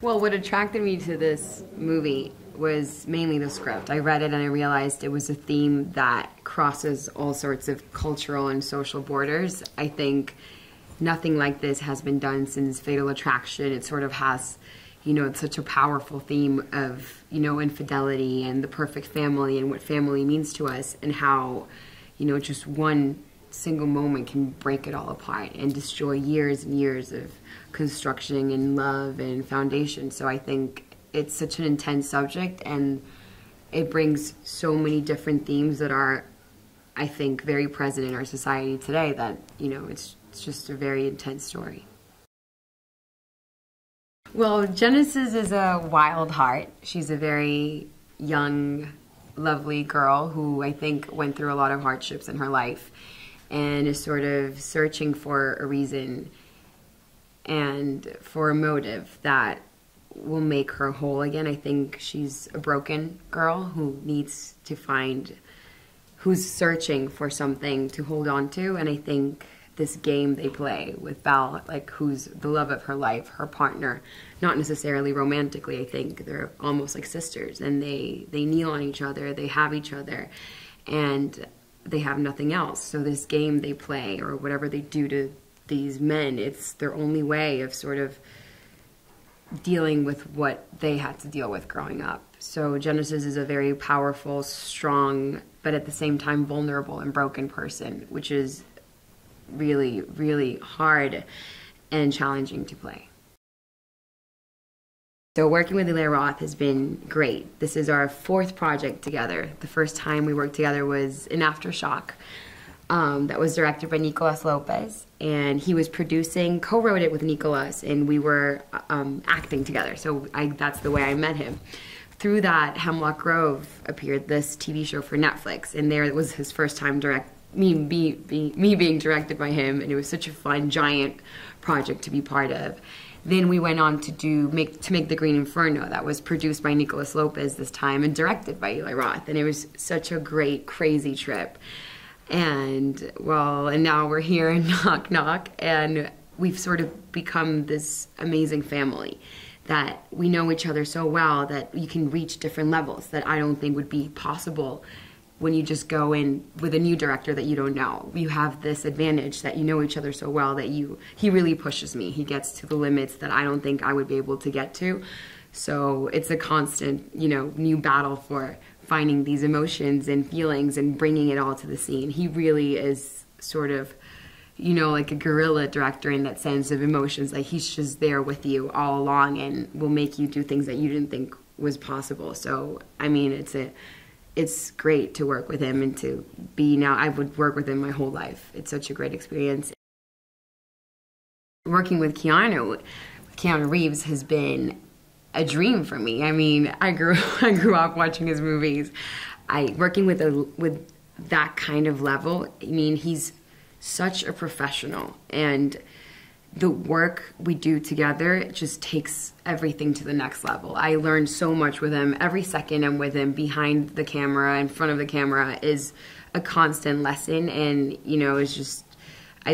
Well, what attracted me to this movie was mainly the script. I read it and I realized it was a theme that crosses all sorts of cultural and social borders. I think nothing like this has been done since Fatal Attraction. It sort of has, you know, it's such a powerful theme of, you know, infidelity and the perfect family and what family means to us and how, you know, just one single moment can break it all apart and destroy years and years of construction and love and foundation. So I think it's such an intense subject and it brings so many different themes that are, I think, very present in our society today that, you know, it's just a very intense story. Well, Genesis is a wild heart. She's a very young, lovely girl who I think went through a lot of hardships in her life and is sort of searching for a reason and for a motive that will make her whole again. I think she's a broken girl who needs to find, who's searching for something to hold on to, and I think this game they play with Val, like who's the love of her life, her partner, not necessarily romantically, I think they're almost like sisters, and they kneel on each other, they have each other, and they have nothing else. So this game they play, or whatever they do to these men, it's their only way of sort of dealing with what they had to deal with growing up. So Genesis is a very powerful, strong, but at the same time vulnerable and broken person, which is really, really hard and challenging to play. So working with Eli Roth has been great. This is our fourth project together. The first time we worked together was in Aftershock. That was directed by Nicolas Lopez, and he was producing, co-wrote it with Nicolas, and we were acting together, so that's the way I met him. Through that, Hemlock Grove appeared, this TV show for Netflix, and there it was his first time me being directed by him, and it was such a fun, giant project to be part of. Then we went on to make the Green Inferno, that was produced by Nicolas Lopez this time and directed by Eli Roth, and it was such a great, crazy trip. And well, and now we're here in Knock Knock, and we've sort of become this amazing family that we know each other so well that you can reach different levels that I don't think would be possible when you just go in with a new director that you don't know. You have this advantage that you know each other so well that he really pushes me. He gets to the limits that I don't think I would be able to get to. So it's a constant, you know, new battle for finding these emotions and feelings and bringing it all to the scene. He really is sort of, you know, like a guerrilla director in that sense of emotions. Like he's just there with you all along and will make you do things that you didn't think was possible. So, I mean, it's great to work with him and to be now, I would work with him my whole life. It's such a great experience. Working with Keanu Reeves has been a dream for me. I mean, I grew up watching his movies. Working with that kind of level, I mean, he's such a professional, and the work we do together, it just takes everything to the next level. I learned so much with him. Every second I'm with him, behind the camera, in front of the camera, is a constant lesson, and, you know, it's just,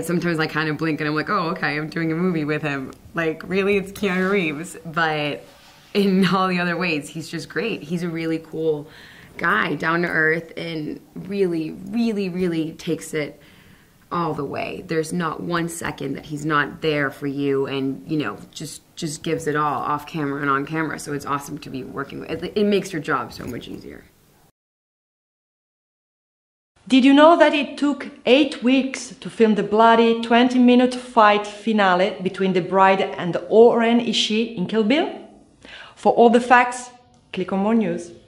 sometimes I kind of blink and I'm like, oh, okay, I'm doing a movie with him. Like, really, it's Keanu Reeves, but in all the other ways, he's just great. He's a really cool guy, down to earth, and really, really, really takes it all the way. There's not one second that he's not there for you and, you know, just gives it all off camera and on camera. So it's awesome to be working with. It makes your job so much easier. Did you know that it took 8 weeks to film the bloody 20-minute fight finale between the bride and Oren Ishii in Kill Bill? For all the facts, click on More News.